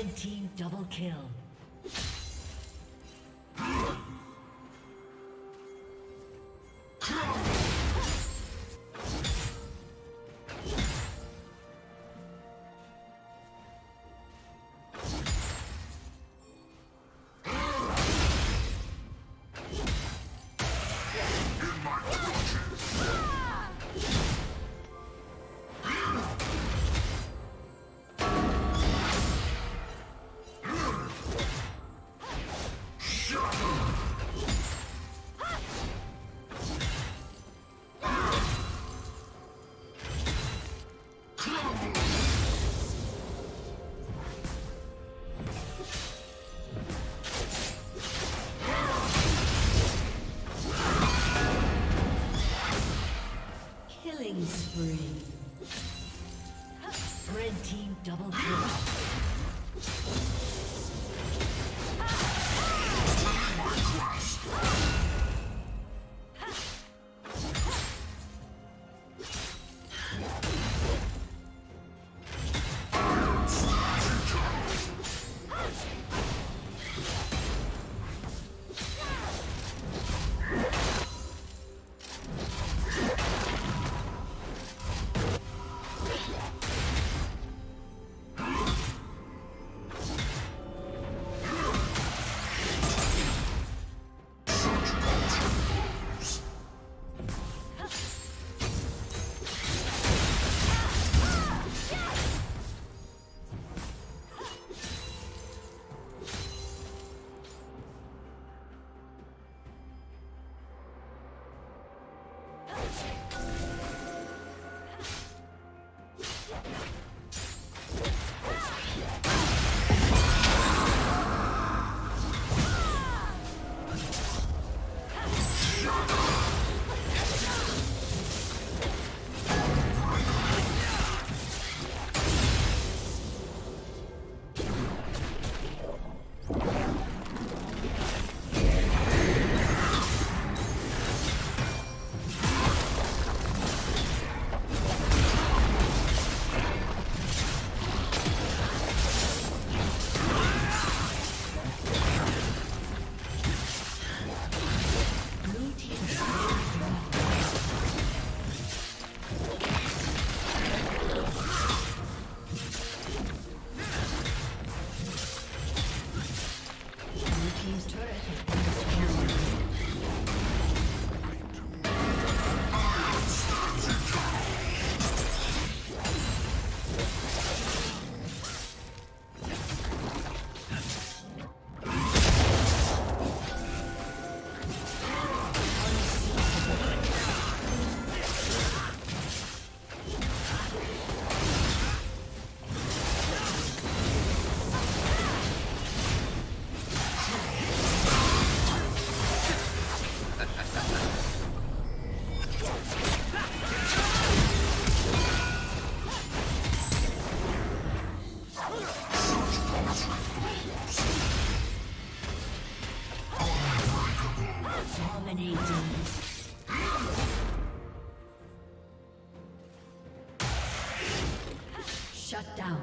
Red team double kill. Shut down.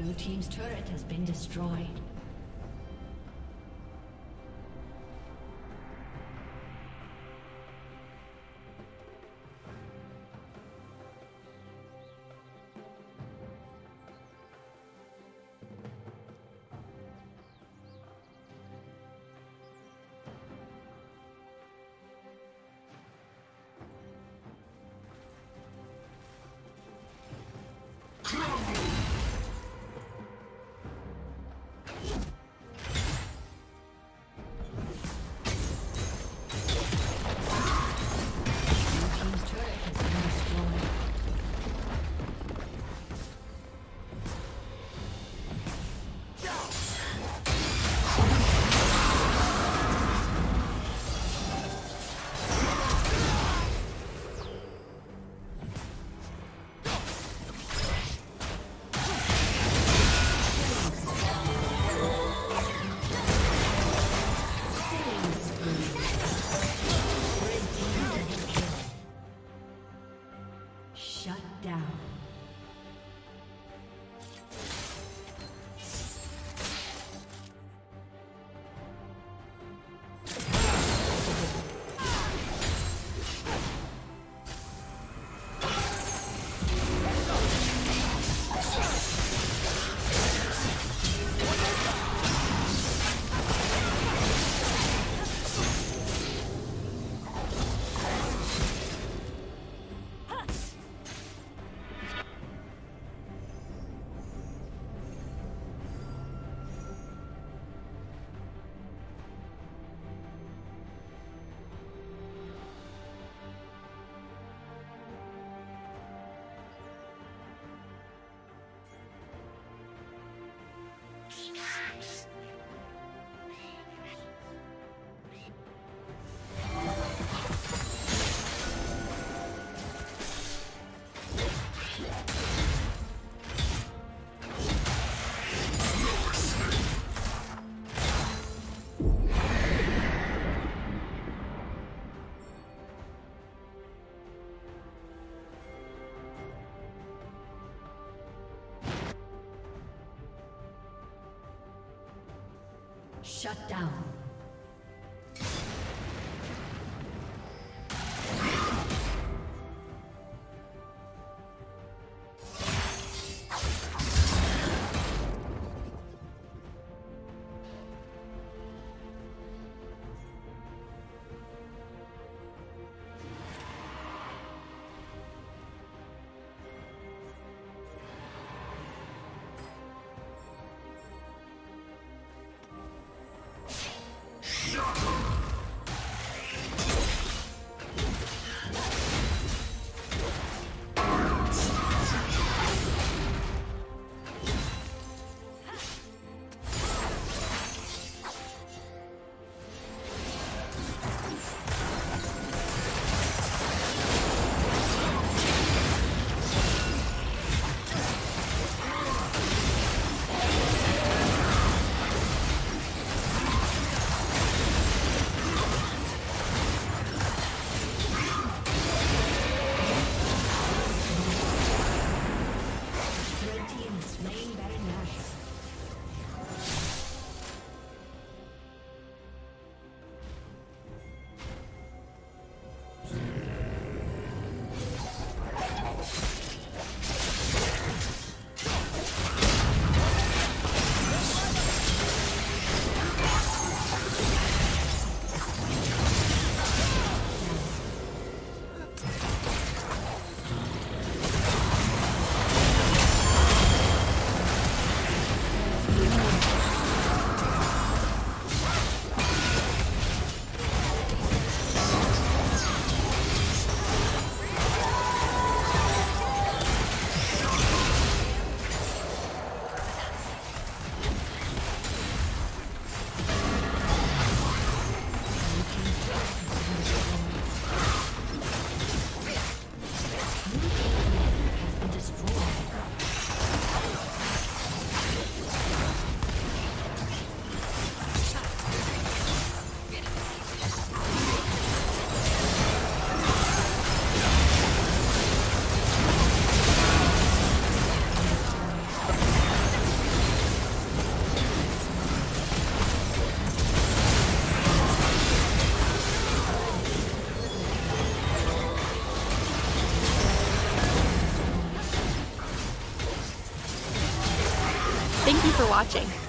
Blue team's turret has been destroyed. Shut down. Thank you for watching.